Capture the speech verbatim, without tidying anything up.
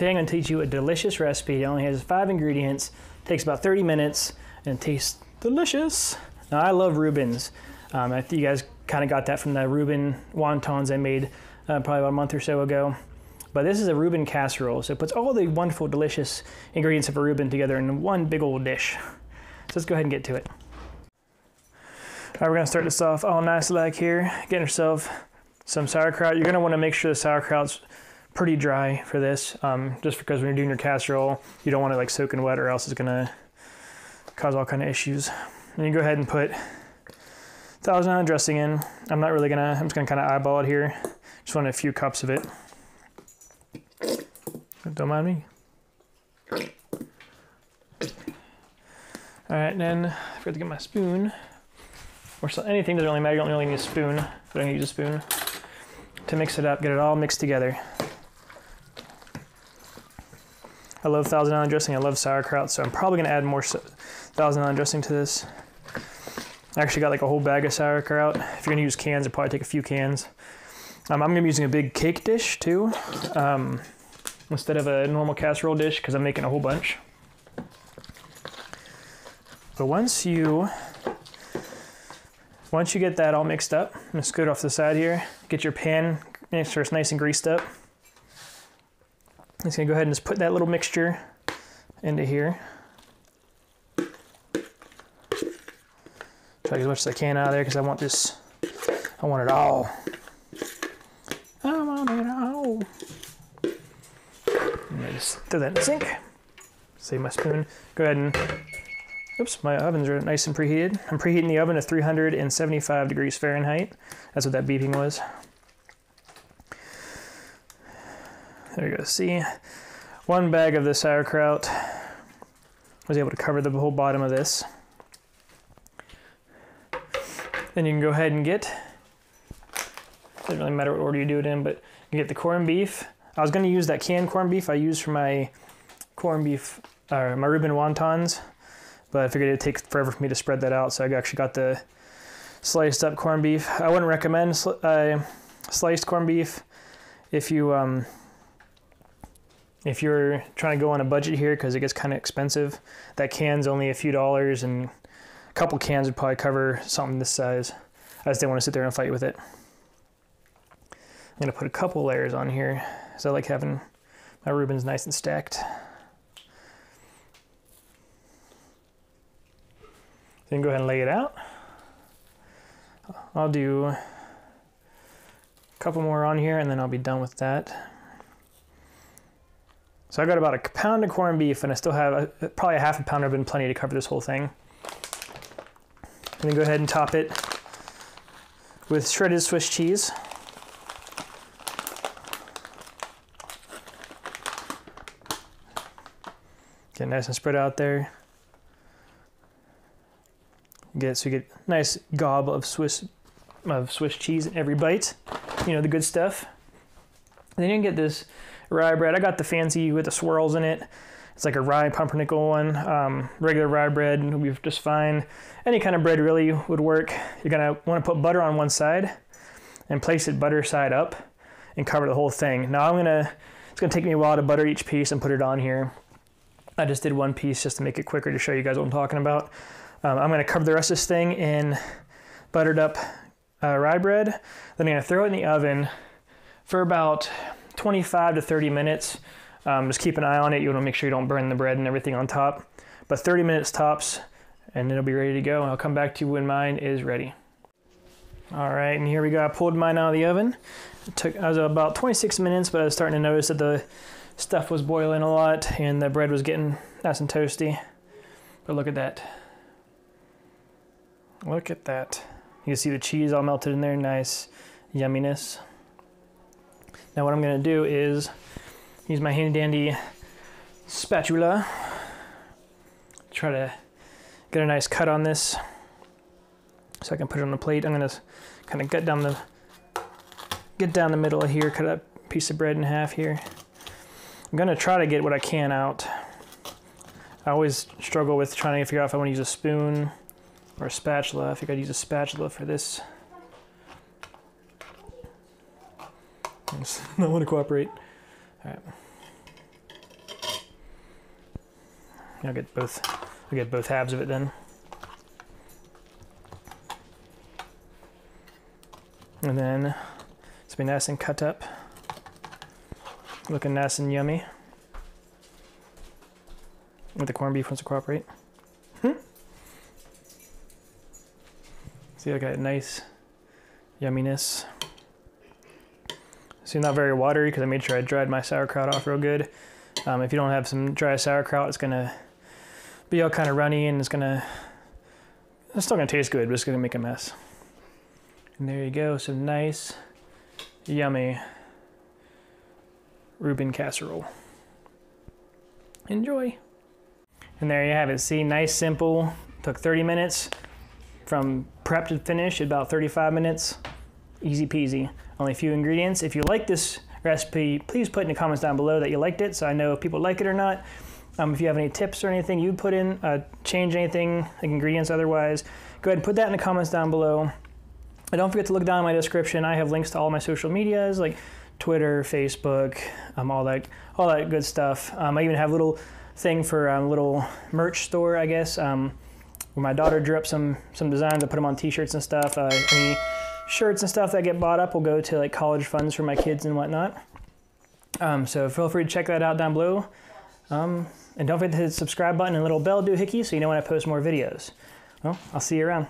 Today I'm going to teach you a delicious recipe. It only has five ingredients, takes about thirty minutes, and it tastes delicious. Now I love Reubens. Um, I think you guys kind of got that from the Reuben wontons I made uh, probably about a month or so ago. But this is a Reuben casserole, so it puts all the wonderful, delicious ingredients of a Reuben together in one big old dish. So let's go ahead and get to it. All right, we're going to start this off all nice like here, getting yourself some sauerkraut. You're going to want to make sure the sauerkraut's pretty dry for this, um, just because when you're doing your casserole, you don't want it like soaking wet or else it's going to cause all kind of issues. And you go ahead and put Thousand Island dressing in. I'm not really going to, I'm just going to kind of eyeball it here. Just want a few cups of it. Don't mind me. All right, and then I forgot to get my spoon. Or so, anything doesn't really matter. You don't really need a spoon, but I'm going to use a spoon to mix it up, get it all mixed together. I love Thousand Island dressing. I love sauerkraut, so I'm probably going to add more Thousand Island dressing to this. I actually got like a whole bag of sauerkraut. If you're going to use cans, I'll probably take a few cans. Um, I'm going to be using a big cake dish too. Um, instead of a normal casserole dish, because I'm making a whole bunch. But once you, once you get that all mixed up, I'm gonna scoot off the side here, get your pan, make sure it's nice and greased up. I'm just gonna go ahead and just put that little mixture into here. Try to get as much as I can out of there, because I want this, I want it all. I want it all. I'm gonna just throw that in the sink. Save my spoon. Go ahead and, oops, my oven's are nice and preheated. I'm preheating the oven to three hundred seventy-five degrees Fahrenheit. That's what that beeping was. There you go, see? One bag of the sauerkraut. I was able to cover the whole bottom of this. Then you can go ahead and get, it doesn't really matter what order you do it in, but you get the corned beef. I was going to use that canned corned beef I used for my corned beef, or my Reuben wontons, but I figured it'd take forever for me to spread that out, so I actually got the sliced up corned beef. I wouldn't recommend sl uh, sliced corned beef if you um, if you're trying to go on a budget here, because it gets kind of expensive. That can's only a few dollars, and a couple cans would probably cover something this size. I just didn't want to sit there and fight with it. I'm gonna put a couple layers on here. So I like having my Reubens nice and stacked. Then go ahead and lay it out. I'll do a couple more on here and then I'll be done with that. So I got about a pound of corned beef and I still have a, probably a half a pound would have been plenty to cover this whole thing. And then go ahead and top it with shredded Swiss cheese. Get nice and spread out there. Get so you get a nice gob of Swiss of Swiss cheese in every bite. You know, the good stuff. And then you can get this rye bread. I got the fancy with the swirls in it. It's like a rye pumpernickel one. Um, regular rye bread will be just fine. Any kind of bread really would work. You're gonna want to put butter on one side and place it butter side up and cover the whole thing. Now I'm gonna. It's gonna take me a while to butter each piece and put it on here. I just did one piece just to make it quicker to show you guys what I'm talking about. Um, I'm going to cover the rest of this thing in buttered up uh, rye bread. Then I'm going to throw it in the oven for about twenty-five to thirty minutes. Um, just keep an eye on it. You want to make sure you don't burn the bread and everything on top. But thirty minutes tops and it'll be ready to go. And I'll come back to you when mine is ready. All right, and here we go. I pulled mine out of the oven. It took, I was about twenty-six minutes, but I was starting to notice that the stuff was boiling a lot and the bread was getting nice and toasty. But look at that. Look at that. You can see the cheese all melted in there. Nice yumminess. Now what I'm going to do is use my handy dandy spatula. Try to get a nice cut on this so I can put it on the plate. I'm going to kind of gut down the, get down the middle of here, cut a piece of bread in half here. I'm gonna try to get what I can out. I always struggle with trying to figure out if I want to use a spoon or a spatula. I think I'd use a spatula for this. I don't want to cooperate. All right. I'll get both. I'll get both halves of it then. And then it's be nice and cut up, looking nice and yummy. If the corned beef wants to cooperate. Hmm. See, I got nice yumminess. So not very watery because I made sure I dried my sauerkraut off real good. Um, if you don't have some dry sauerkraut, it's gonna be all kind of runny and it's gonna, it's still gonna taste good, but it's gonna make a mess. And there you go, some nice, yummy Reuben casserole. Enjoy. And there you have it. See, nice, simple. Took thirty minutes from prep to finish, about thirty-five minutes. Easy peasy. Only a few ingredients. If you like this recipe, please put in the comments down below that you liked it so I know if people like it or not. Um, if you have any tips or anything you put in, uh, change anything, like ingredients otherwise, go ahead and put that in the comments down below. And don't forget to look down in my description. I have links to all my social medias like Twitter, Facebook, um, all that, all that good stuff. Um, I even have a little thing for a um, little merch store, I guess, um, where my daughter drew up some, some designs. I put them on t-shirts and stuff. Uh, any shirts and stuff that get bought up will go to like college funds for my kids and whatnot. Um, so feel free to check that out down below. Um, and don't forget to hit the subscribe button and little bell doohickey so you know when I post more videos. Well, I'll see you around.